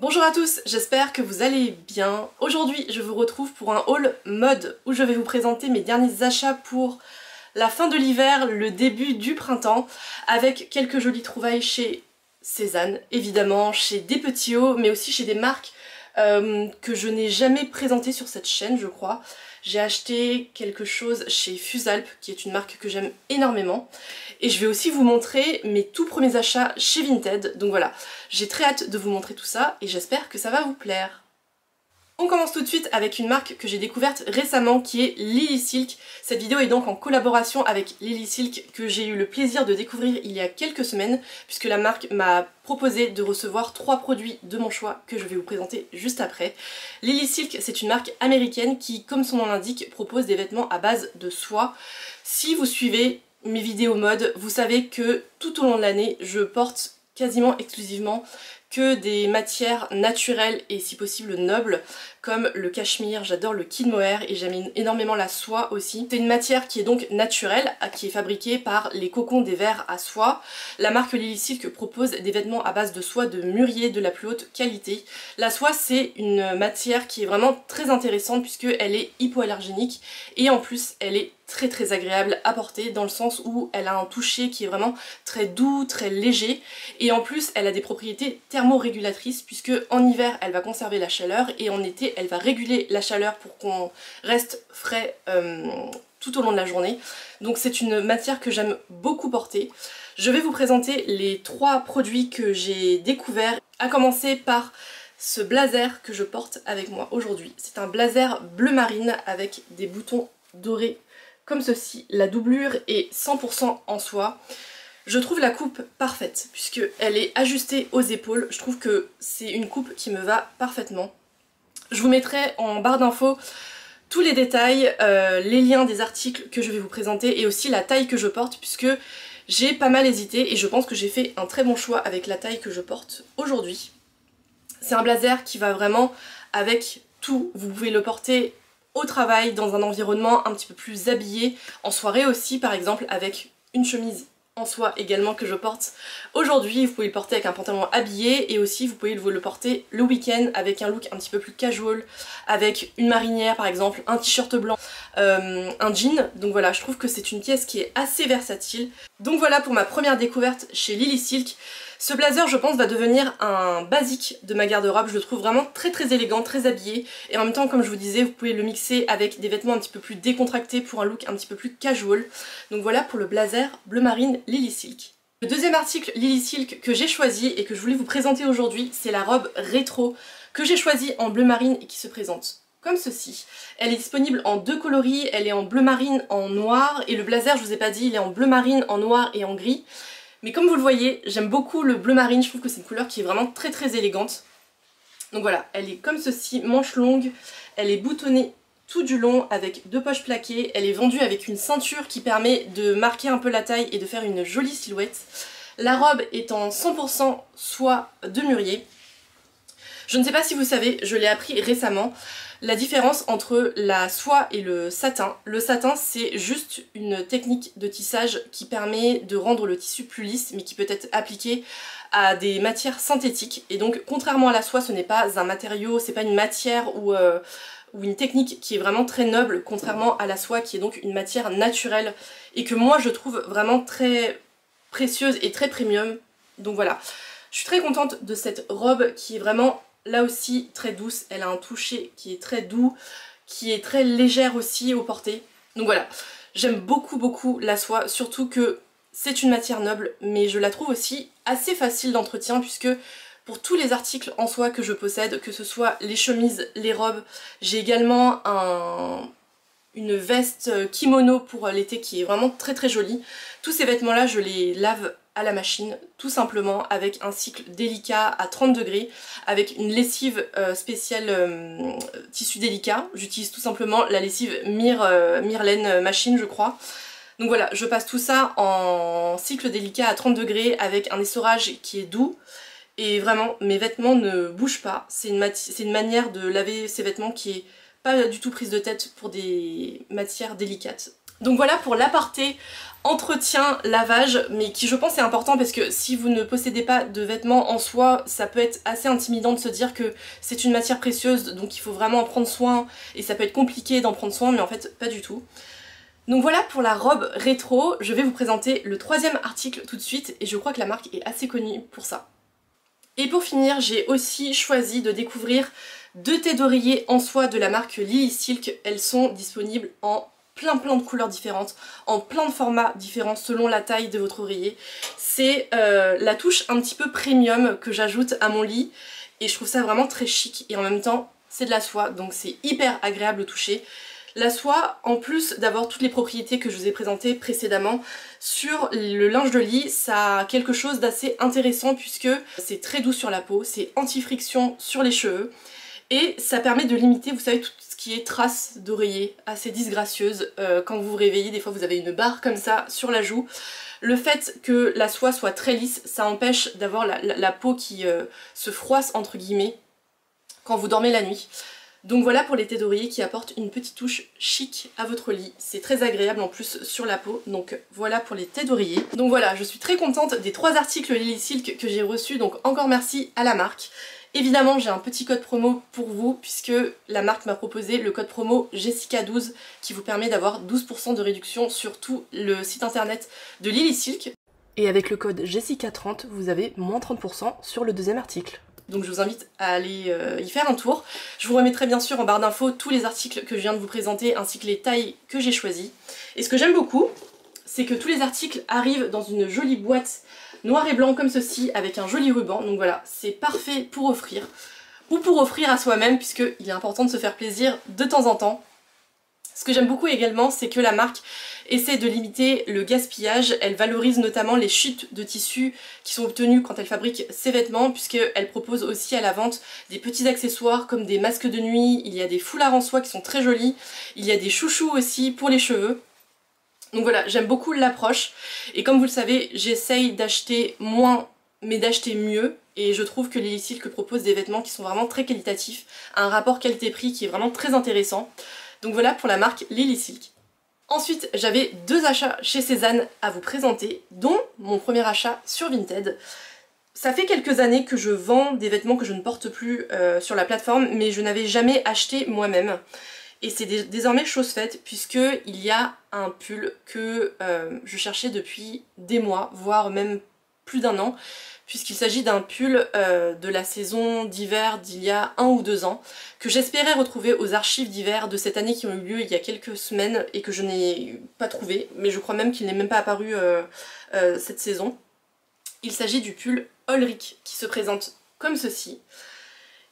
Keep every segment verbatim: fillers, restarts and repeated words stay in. Bonjour à tous, j'espère que vous allez bien. Aujourd'hui je vous retrouve pour un haul mode où je vais vous présenter mes derniers achats pour la fin de l'hiver, le début du printemps, avec quelques jolies trouvailles chez Sézane, évidemment, chez Des Petits Hauts, mais aussi chez des marques euh, que je n'ai jamais présentées sur cette chaîne je crois. J'ai acheté quelque chose chez Fusalp, qui est une marque que j'aime énormément. Et je vais aussi vous montrer mes tout premiers achats chez Vinted. Donc voilà, j'ai très hâte de vous montrer tout ça et j'espère que ça va vous plaire. On commence tout de suite avec une marque que j'ai découverte récemment qui est Lily Silk. Cette vidéo est donc en collaboration avec Lily Silk que j'ai eu le plaisir de découvrir il y a quelques semaines puisque la marque m'a proposé de recevoir trois produits de mon choix que je vais vous présenter juste après. Lily Silk, c'est une marque américaine qui, comme son nom l'indique, propose des vêtements à base de soie. Si vous suivez mes vidéos mode, vous savez que tout au long de l'année, je porte quasiment exclusivement que des matières naturelles et si possible nobles, comme le cachemire, j'adore le kid mohair et j'aime énormément la soie aussi. C'est une matière qui est donc naturelle, qui est fabriquée par les cocons des vers à soie. La marque Lily Silk propose des vêtements à base de soie de mûrier de la plus haute qualité. La soie, c'est une matière qui est vraiment très intéressante puisqu'elle est hypoallergénique et en plus elle est très très agréable à porter dans le sens où elle a un toucher qui est vraiment très doux, très léger et en plus elle a des propriétés thermorégulatrice puisque en hiver elle va conserver la chaleur et en été elle va réguler la chaleur pour qu'on reste frais euh, tout au long de la journée. Donc c'est une matière que j'aime beaucoup porter. Je vais vous présenter les trois produits que j'ai découverts, à commencer par ce blazer que je porte avec moi aujourd'hui. C'est un blazer bleu marine avec des boutons dorés comme ceci. La doublure est cent pour cent en soie. Je trouve la coupe parfaite puisqu'elle est ajustée aux épaules. Je trouve que c'est une coupe qui me va parfaitement. Je vous mettrai en barre d'infos tous les détails, euh, les liens des articles que je vais vous présenter et aussi la taille que je porte puisque j'ai pas mal hésité et je pense que j'ai fait un très bon choix avec la taille que je porte aujourd'hui. C'est un blazer qui va vraiment avec tout. Vous pouvez le porter au travail, dans un environnement un petit peu plus habillé, en soirée aussi par exemple avec une chemise en soie également que je porte aujourd'hui. Vous pouvez le porter avec un pantalon habillé et aussi vous pouvez le porter le week-end avec un look un petit peu plus casual, avec une marinière par exemple, un t-shirt blanc, euh, un jean. Donc voilà, je trouve que c'est une pièce qui est assez versatile. Donc voilà pour ma première découverte chez Lily Silk. Ce blazer, je pense, va devenir un basique de ma garde-robe. Je le trouve vraiment très très élégant, très habillé. Et en même temps, comme je vous disais, vous pouvez le mixer avec des vêtements un petit peu plus décontractés pour un look un petit peu plus casual. Donc voilà pour le blazer bleu marine Lily Silk. Le deuxième article Lily Silk que j'ai choisi et que je voulais vous présenter aujourd'hui, c'est la robe rétro que j'ai choisie en bleu marine et qui se présente comme ceci. Elle est disponible en deux coloris, elle est en bleu marine, en noir. Et le blazer, je vous ai pas dit, il est en bleu marine, en noir et en gris. Mais comme vous le voyez, j'aime beaucoup le bleu marine, je trouve que c'est une couleur qui est vraiment très très élégante. Donc voilà, elle est comme ceci, manche longue, elle est boutonnée tout du long avec deux poches plaquées, elle est vendue avec une ceinture qui permet de marquer un peu la taille et de faire une jolie silhouette. La robe est en cent pour cent soie de mûrier. Je ne sais pas si vous savez, je l'ai appris récemment, la différence entre la soie et le satin. Le satin, c'est juste une technique de tissage qui permet de rendre le tissu plus lisse, mais qui peut être appliquée à des matières synthétiques. Et donc, contrairement à la soie, ce n'est pas un matériau, c'est pas une matière ou, euh, ou une technique qui est vraiment très noble, contrairement à la soie qui est donc une matière naturelle et que moi je trouve vraiment très précieuse et très premium. Donc voilà, je suis très contente de cette robe qui est vraiment là aussi très douce, elle a un toucher qui est très doux, qui est très légère aussi au porté. Donc voilà, j'aime beaucoup beaucoup la soie, surtout que c'est une matière noble, mais je la trouve aussi assez facile d'entretien puisque pour tous les articles en soie que je possède, que ce soit les chemises, les robes, j'ai également un... une veste kimono pour l'été qui est vraiment très très jolie. Tous ces vêtements là, je les lave à la machine tout simplement avec un cycle délicat à trente degrés avec une lessive euh, spéciale euh, tissu délicat. J'utilise tout simplement la lessive Myr, euh, Myrlène machine je crois. Donc voilà, je passe tout ça en cycle délicat à trente degrés avec un essorage qui est doux et vraiment mes vêtements ne bougent pas. C'est une, c'est une manière de laver ces vêtements qui est pas du tout prise de tête pour des matières délicates. Donc voilà pour l'aparté entretien, lavage, mais qui je pense est important parce que si vous ne possédez pas de vêtements en soi, ça peut être assez intimidant de se dire que c'est une matière précieuse, donc il faut vraiment en prendre soin, et ça peut être compliqué d'en prendre soin, mais en fait pas du tout. Donc voilà pour la robe rétro, je vais vous présenter le troisième article tout de suite, et je crois que la marque est assez connue pour ça. Et pour finir, j'ai aussi choisi de découvrir deux taies d'oreiller en soie de la marque Lily Silk. Elles sont disponibles en plein plein de couleurs différentes, en plein de formats différents selon la taille de votre oreiller. C'est euh, la touche un petit peu premium que j'ajoute à mon lit et je trouve ça vraiment très chic et en même temps c'est de la soie donc c'est hyper agréable au toucher. La soie, en plus d'avoir toutes les propriétés que je vous ai présentées précédemment sur le linge de lit, ça a quelque chose d'assez intéressant puisque c'est très doux sur la peau, c'est anti-friction sur les cheveux et ça permet de limiter, vous savez, tout ce qui est traces d'oreiller assez disgracieuse. Euh, quand vous vous réveillez, des fois vous avez une barre comme ça sur la joue. Le fait que la soie soit très lisse, ça empêche d'avoir la, la, la peau qui euh, se froisse entre guillemets quand vous dormez la nuit. Donc voilà pour les taies d'oreiller qui apportent une petite touche chic à votre lit. C'est très agréable en plus sur la peau. Donc voilà pour les taies d'oreiller. Donc voilà, je suis très contente des trois articles Lily Silk que j'ai reçus. Donc encore merci à la marque. Évidemment, j'ai un petit code promo pour vous puisque la marque m'a proposé le code promo Jessica douze qui vous permet d'avoir douze pour cent de réduction sur tout le site internet de Lily Silk. Et avec le code Jessica trente, vous avez moins trente pour cent sur le deuxième article. Donc je vous invite à aller euh, y faire un tour. Je vous remettrai bien sûr en barre d'infos tous les articles que je viens de vous présenter ainsi que les tailles que j'ai choisies. Et ce que j'aime beaucoup, c'est que tous les articles arrivent dans une jolie boîte noir et blanc comme ceci avec un joli ruban. Donc voilà, c'est parfait pour offrir ou pour offrir à soi-même puisqu'il est important de se faire plaisir de temps en temps. Ce que j'aime beaucoup également, c'est que la marque essaie de limiter le gaspillage. Elle valorise notamment les chutes de tissus qui sont obtenues quand elle fabrique ses vêtements, puisqu'elle propose aussi à la vente des petits accessoires comme des masques de nuit, il y a des foulards en soie qui sont très jolis, il y a des chouchous aussi pour les cheveux. Donc voilà, j'aime beaucoup l'approche. Et comme vous le savez, j'essaye d'acheter moins, mais d'acheter mieux. Et je trouve que Lily Silk propose des vêtements qui sont vraiment très qualitatifs, un rapport qualité-prix qui est vraiment très intéressant. Donc voilà pour la marque Lily Silk. Ensuite, j'avais deux achats chez Sézane à vous présenter, dont mon premier achat sur Vinted. Ça fait quelques années que je vends des vêtements que je ne porte plus euh, sur la plateforme, mais je n'avais jamais acheté moi-même. Et c'est désormais chose faite, puisqu'il y a un pull que euh, je cherchais depuis des mois, voire même plus d'un an, puisqu'il s'agit d'un pull euh, de la saison d'hiver d'il y a un ou deux ans, que j'espérais retrouver aux archives d'hiver de cette année qui ont eu lieu il y a quelques semaines et que je n'ai pas trouvé, mais je crois même qu'il n'est même pas apparu euh, euh, cette saison. Il s'agit du pull Olric, qui se présente comme ceci.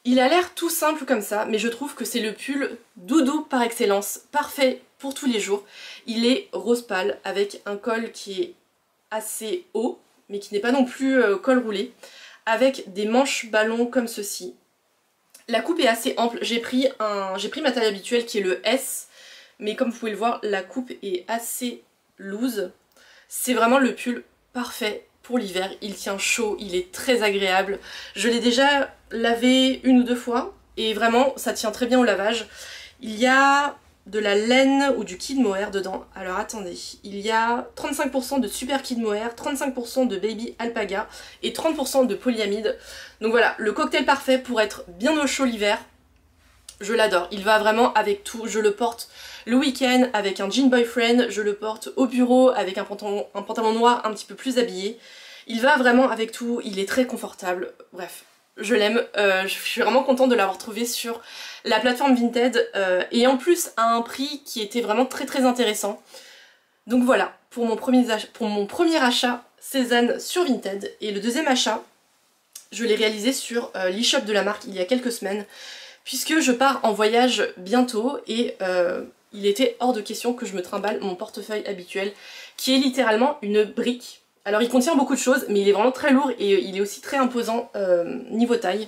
Il a l'air tout simple comme ça, mais je trouve que c'est le pull doudou par excellence, parfait pour tous les jours. Il est rose pâle, avec un col qui est assez haut, mais qui n'est pas non plus euh, col roulé, avec des manches ballons comme ceci. La coupe est assez ample, j'ai pris, un... j'ai pris ma taille habituelle qui est le S, mais comme vous pouvez le voir, la coupe est assez loose. C'est vraiment le pull parfait pour l'hiver, il tient chaud, il est très agréable. Je l'ai déjà lavé une ou deux fois, et vraiment ça tient très bien au lavage. Il y a de la laine ou du kid mohair dedans. Alors attendez, il y a trente-cinq pour cent de super kid mohair, trente-cinq pour cent de baby alpaga et trente pour cent de polyamide. Donc voilà, le cocktail parfait pour être bien au chaud l'hiver. Je l'adore, il va vraiment avec tout. Je le porte le week-end avec un jean boyfriend, je le porte au bureau avec un pantalon, un pantalon noir un petit peu plus habillé. Il va vraiment avec tout, il est très confortable, bref. Je l'aime, euh, je suis vraiment contente de l'avoir trouvé sur la plateforme Vinted euh, et en plus à un prix qui était vraiment très très intéressant. Donc voilà, pour mon premier, ach pour mon premier achat, Sézane sur Vinted. Et le deuxième achat, je l'ai réalisé sur euh, l'e-shop de la marque il y a quelques semaines puisque je pars en voyage bientôt et euh, il était hors de question que je me trimballe mon portefeuille habituel qui est littéralement une brique. Alors il contient beaucoup de choses, mais il est vraiment très lourd et il est aussi très imposant euh, niveau taille.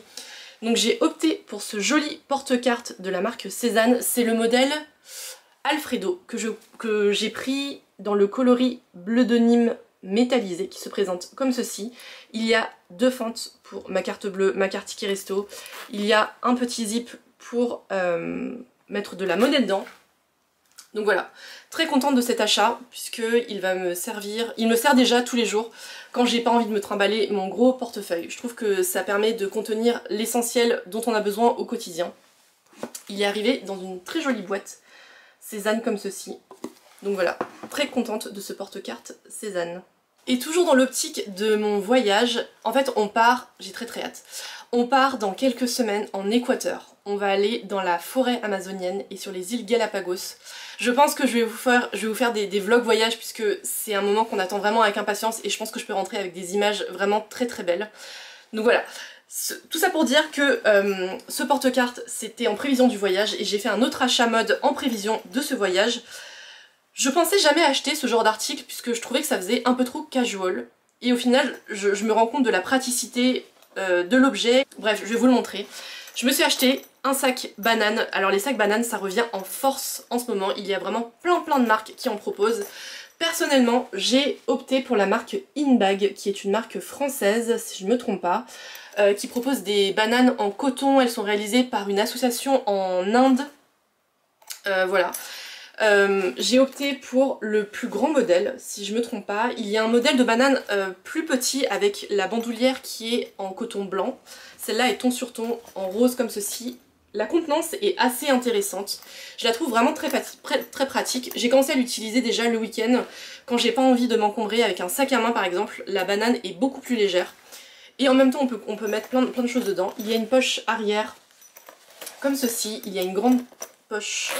Donc j'ai opté pour ce joli porte-carte de la marque Sézane. C'est le modèle Alfredo que j'ai que pris dans le coloris bleu de Nîmes métallisé qui se présente comme ceci. Il y a deux fentes pour ma carte bleue, ma carte ticket resto. Il y a un petit zip pour euh, mettre de la monnaie dedans. Donc voilà, très contente de cet achat puisqu'il va me servir, il me sert déjà tous les jours quand j'ai pas envie de me trimballer mon gros portefeuille. Je trouve que ça permet de contenir l'essentiel dont on a besoin au quotidien. Il est arrivé dans une très jolie boîte, Sézane comme ceci. Donc voilà, très contente de ce porte-carte Sézane. Et toujours dans l'optique de mon voyage, en fait on part, j'ai très très hâte, on part dans quelques semaines en Équateur. On va aller dans la forêt amazonienne et sur les îles Galapagos. Je pense que je vais vous faire, je vais vous faire des, des vlogs voyage puisque c'est un moment qu'on attend vraiment avec impatience et je pense que je peux rentrer avec des images vraiment très très belles. Donc voilà, ce, tout ça pour dire que euh, ce porte-carte c'était en prévision du voyage et j'ai fait un autre achat mode en prévision de ce voyage. Je pensais jamais acheter ce genre d'article puisque je trouvais que ça faisait un peu trop casual. Et au final, je, je me rends compte de la praticité euh, de l'objet. Bref, je vais vous le montrer. Je me suis acheté un sac banane. Alors les sacs bananes, ça revient en force en ce moment. Il y a vraiment plein plein de marques qui en proposent. Personnellement, j'ai opté pour la marque Hindbag, qui est une marque française, si je ne me trompe pas, euh, qui propose des bananes en coton. Elles sont réalisées par une association en Inde. Euh, voilà. Euh, j'ai opté pour le plus grand modèle, si je me trompe pas. Il y a un modèle de banane euh, plus petit avec la bandoulière qui est en coton blanc. Celle-là est ton sur ton en rose comme ceci. La contenance est assez intéressante. Je la trouve vraiment très, très pratique. J'ai commencé à l'utiliser déjà le week-end. Quand j'ai pas envie de m'encombrer avec un sac à main par exemple, la banane est beaucoup plus légère. Et en même temps on peut, on peut mettre plein de, plein de choses dedans. Il y a une poche arrière comme ceci. Il y a une grande poche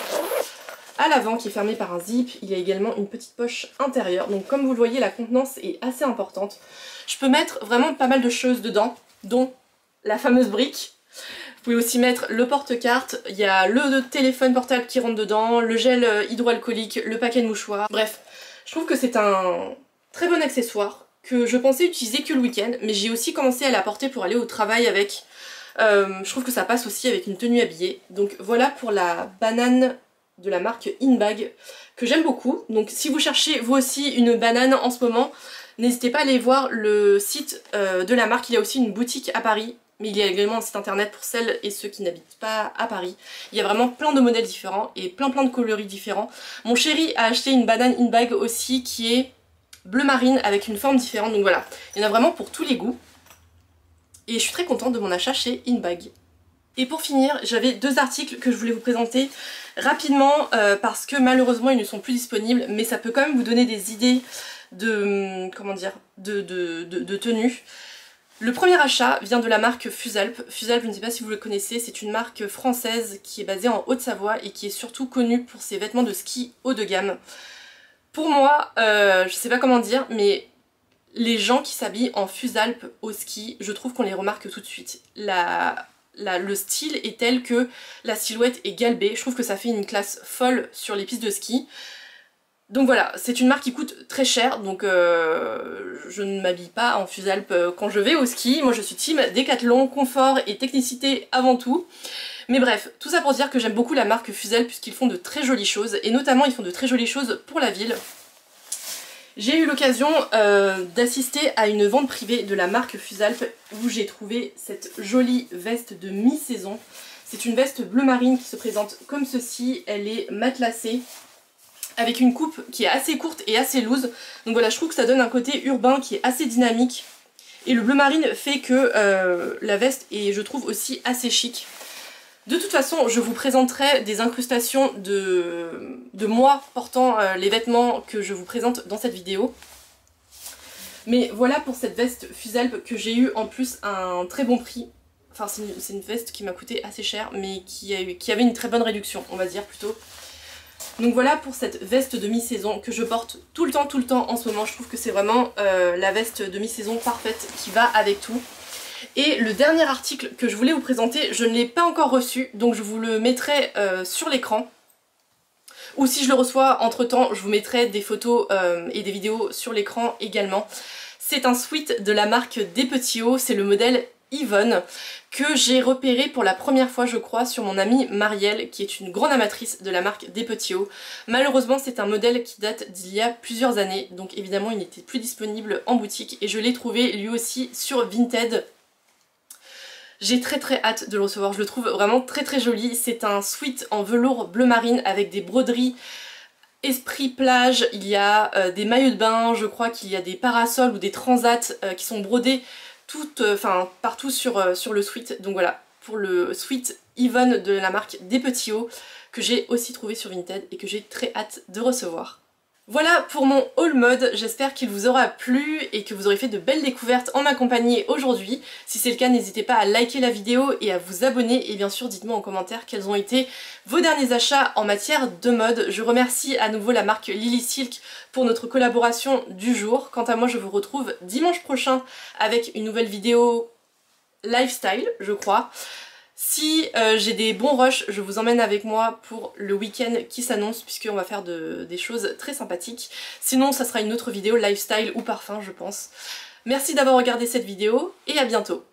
à l'avant qui est fermée par un zip, il y a également une petite poche intérieure. Donc comme vous le voyez, la contenance est assez importante. Je peux mettre vraiment pas mal de choses dedans, dont la fameuse brique. Vous pouvez aussi mettre le porte-carte, il y a le téléphone portable qui rentre dedans, le gel hydroalcoolique, le paquet de mouchoirs. Bref, je trouve que c'est un très bon accessoire que je pensais utiliser que le week-end, mais j'ai aussi commencé à la porter pour aller au travail avec. Euh, je trouve que ça passe aussi avec une tenue habillée. Donc voilà pour la banane de la marque Hindbag que j'aime beaucoup. Donc si vous cherchez vous aussi une banane en ce moment, n'hésitez pas à aller voir le site euh, de la marque. Il y a aussi une boutique à Paris, mais il y a également un site internet pour celles et ceux qui n'habitent pas à Paris. Il y a vraiment plein de modèles différents et plein plein de coloris différents. Mon chéri a acheté une banane Hindbag aussi qui est bleu marine avec une forme différente. Donc voilà, il y en a vraiment pour tous les goûts et je suis très contente de mon achat chez Hindbag. Et pour finir, j'avais deux articles que je voulais vous présenter rapidement euh, parce que malheureusement ils ne sont plus disponibles, mais ça peut quand même vous donner des idées de, comment dire, de, de, de, de tenue. Le premier achat vient de la marque Fusalp. Fusalp, je ne sais pas si vous le connaissez, c'est une marque française qui est basée en Haute-Savoie et qui est surtout connue pour ses vêtements de ski haut de gamme. Pour moi, euh, je ne sais pas comment dire, mais les gens qui s'habillent en Fusalp au ski, je trouve qu'on les remarque tout de suite. La... La, le style est tel que la silhouette est galbée. Je trouve que ça fait une classe folle sur les pistes de ski. Donc voilà, c'est une marque qui coûte très cher. Donc euh, je ne m'habille pas en Fusalp quand je vais au ski. Moi je suis team Décathlon, confort et technicité avant tout. Mais bref, tout ça pour dire que j'aime beaucoup la marque Fusalp puisqu'ils font de très jolies choses. Et notamment ils font de très jolies choses pour la ville. J'ai eu l'occasion euh, d'assister à une vente privée de la marque Fusalp où j'ai trouvé cette jolie veste de mi-saison. C'est une veste bleu marine qui se présente comme ceci. Elle est matelassée avec une coupe qui est assez courte et assez loose. Donc voilà, je trouve que ça donne un côté urbain qui est assez dynamique. Et le bleu marine fait que euh, la veste est, je trouve, aussi assez chic. De toute façon, je vous présenterai des incrustations de, de moi portant euh, les vêtements que je vous présente dans cette vidéo. Mais voilà pour cette veste Fusalp que j'ai eu en plus un très bon prix. Enfin, c'est une, une veste qui m'a coûté assez cher, mais qui, a eu, qui avait une très bonne réduction, on va dire plutôt. Donc voilà pour cette veste de mi-saison que je porte tout le temps, tout le temps en ce moment. Je trouve que c'est vraiment euh, la veste de mi-saison parfaite qui va avec tout. Et le dernier article que je voulais vous présenter, je ne l'ai pas encore reçu, donc je vous le mettrai euh, sur l'écran. Ou si je le reçois entre temps, je vous mettrai des photos euh, et des vidéos sur l'écran également. C'est un sweat de la marque Des Petits Hauts, c'est le modèle Ivonne, que j'ai repéré pour la première fois je crois sur mon amie Marielle, qui est une grande amatrice de la marque Des Petits Hauts. Malheureusement c'est un modèle qui date d'il y a plusieurs années, donc évidemment il n'était plus disponible en boutique et je l'ai trouvé lui aussi sur Vinted. J'ai très très hâte de le recevoir, je le trouve vraiment très très joli. C'est un sweat en velours bleu marine avec des broderies esprit plage, il y a euh, des maillots de bain, je crois qu'il y a des parasols ou des transats euh, qui sont brodés tout, euh, enfin, partout sur, euh, sur le sweat. Donc voilà, pour le sweat Ivonne de la marque Des Petits Hauts, que j'ai aussi trouvé sur Vinted et que j'ai très hâte de recevoir. Voilà pour mon haul mode, j'espère qu'il vous aura plu et que vous aurez fait de belles découvertes en ma compagnie aujourd'hui. Si c'est le cas, n'hésitez pas à liker la vidéo et à vous abonner, et bien sûr dites-moi en commentaire quels ont été vos derniers achats en matière de mode. Je remercie à nouveau la marque Lily Silk pour notre collaboration du jour. Quant à moi, je vous retrouve dimanche prochain avec une nouvelle vidéo lifestyle, je crois. Si euh, j'ai des bons rushs, je vous emmène avec moi pour le week-end qui s'annonce, puisqu'on va faire de, des choses très sympathiques. Sinon, ça sera une autre vidéo lifestyle ou parfum, je pense. Merci d'avoir regardé cette vidéo et à bientôt.